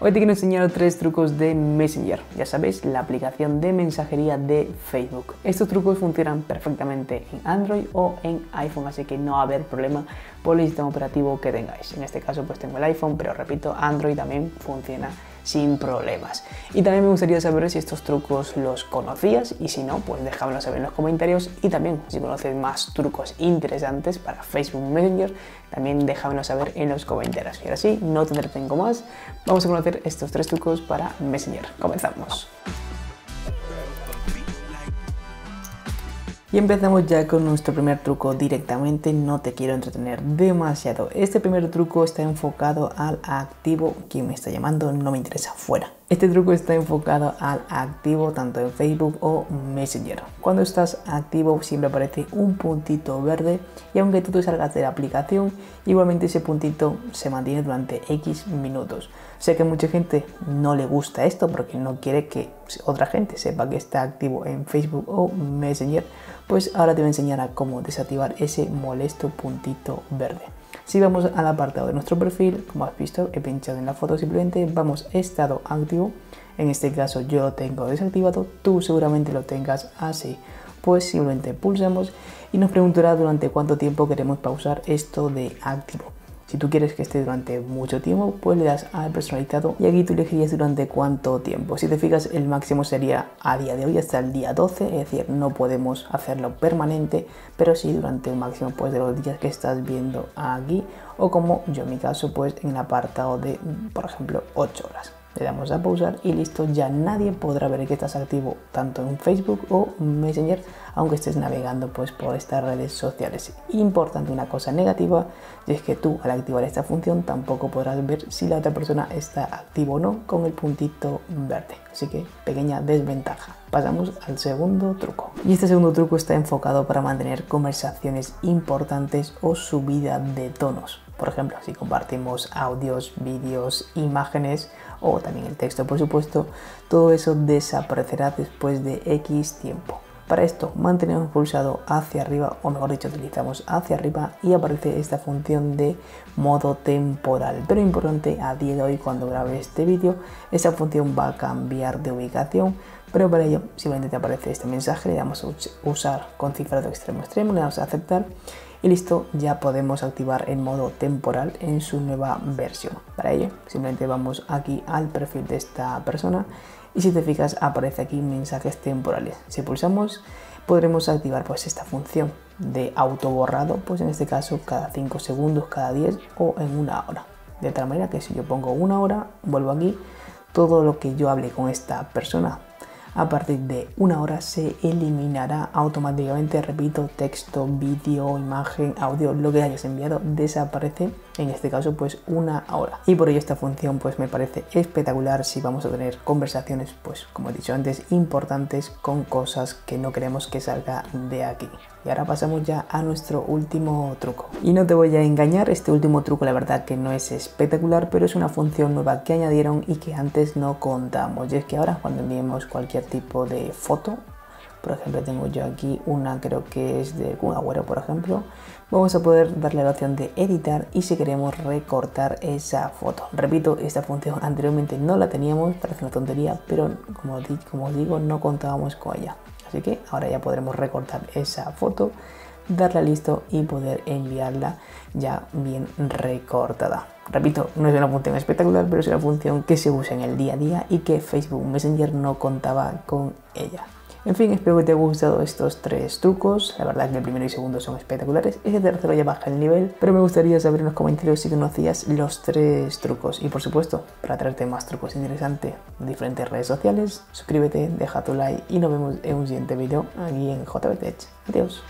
Hoy te quiero enseñar 3 trucos de Messenger, ya sabéis, la aplicación de mensajería de Facebook. Estos trucos funcionan perfectamente en Android o en iPhone, así que no va a haber problema por el sistema operativo que tengáis. En este caso pues tengo el iPhone, pero repito, Android también funciona sin problemas. Y también me gustaría saber si estos trucos los conocías, y si no, pues déjamelo saber en los comentarios. Y también si conoces más trucos interesantes para Facebook Messenger, también déjamelo saber en los comentarios. Y ahora sí, no te entretengo más, vamos a conocer estos 3 trucos para Messenger. Comenzamos. Y empezamos ya con nuestro primer truco directamente, no te quiero entretener demasiado. Este primer truco está enfocado al activo. ¿Quién me está llamando? No me interesa, fuera. Este truco está enfocado al activo tanto en Facebook o Messenger. Cuando estás activo siempre aparece un puntito verde, y aunque tú te salgas de la aplicación, igualmente ese puntito se mantiene durante X minutos. Sé que a mucha gente no le gusta esto porque no quiere que otra gente sepa que está activo en Facebook o Messenger. Pues ahora te voy a enseñar a cómo desactivar ese molesto puntito verde. Si vamos al apartado de nuestro perfil, como has visto, he pinchado en la foto, simplemente vamos estado activo. En este caso yo lo tengo desactivado, tú seguramente lo tengas así. Pues simplemente pulsamos y nos preguntará durante cuánto tiempo queremos pausar esto de activo. Si tú quieres que esté durante mucho tiempo, pues le das al personalizado y aquí tú elegirías durante cuánto tiempo. Si te fijas, el máximo sería a día de hoy hasta el día 12, es decir, no podemos hacerlo permanente, pero sí durante un máximo pues de los días que estás viendo aquí, o como yo en mi caso, pues en el apartado de, por ejemplo, 8 horas. Le damos a pausar y listo, ya nadie podrá ver que estás activo tanto en Facebook o Messenger, aunque estés navegando pues por estas redes sociales. Importante, una cosa negativa, y es que tú al activar esta función tampoco podrás ver si la otra persona está activa o no con el puntito verde, así que pequeña desventaja. Pasamos al segundo truco. Y este segundo truco está enfocado para mantener conversaciones importantes o subida de tonos. Por ejemplo, si compartimos audios, vídeos, imágenes o también el texto, por supuesto, todo eso desaparecerá después de X tiempo. Para esto mantenemos pulsado hacia arriba, o mejor dicho, utilizamos hacia arriba y aparece esta función de modo temporal. Pero importante, a día de hoy cuando grabe este vídeo, esa función va a cambiar de ubicación. Pero para ello simplemente te aparece este mensaje, le damos a usar con cifrado extremo extremo, le damos a aceptar y listo, ya podemos activar el modo temporal en su nueva versión. Para ello simplemente vamos aquí al perfil de esta persona y si te fijas aparece aquí mensajes temporales. Si pulsamos podremos activar pues esta función de autoborrado, pues en este caso cada 5 segundos, cada 10 o en una hora. De tal manera que si yo pongo una hora, vuelvo aquí, todo lo que yo hable con esta persona a partir de una hora se eliminará automáticamente. Repito, texto, vídeo, imagen, audio, lo que hayas enviado desaparece, en este caso pues una hora. Y por ello esta función pues me parece espectacular si vamos a tener conversaciones pues, como he dicho antes, importantes con cosas que no queremos que salga de aquí. Y ahora pasamos ya a nuestro último truco. Y no te voy a engañar, este último truco la verdad que no es espectacular, pero es una función nueva que añadieron y que antes no contamos. Y es que ahora cuando enviemos cualquier tipo de foto, por ejemplo tengo yo aquí una, creo que es de un agüero por ejemplo, vamos a poder darle la opción de editar y si queremos recortar esa foto. Repito, esta función anteriormente no la teníamos, parece una tontería, pero como os digo, no contábamos con ella. Así que ahora ya podremos recortar esa foto, darle a listo y poder enviarla ya bien recortada. Repito, no es una función espectacular, pero es una función que se usa en el día a día y que Facebook Messenger no contaba con ella. En fin, espero que te haya gustado estos 3 trucos. La verdad es que el primero y segundo son espectaculares. Este tercero ya baja el nivel, pero me gustaría saber en los comentarios si conocías los 3 trucos. Y por supuesto, para traerte más trucos interesantes de diferentes redes sociales, suscríbete, deja tu like y nos vemos en un siguiente vídeo aquí en JBTecch. Adiós.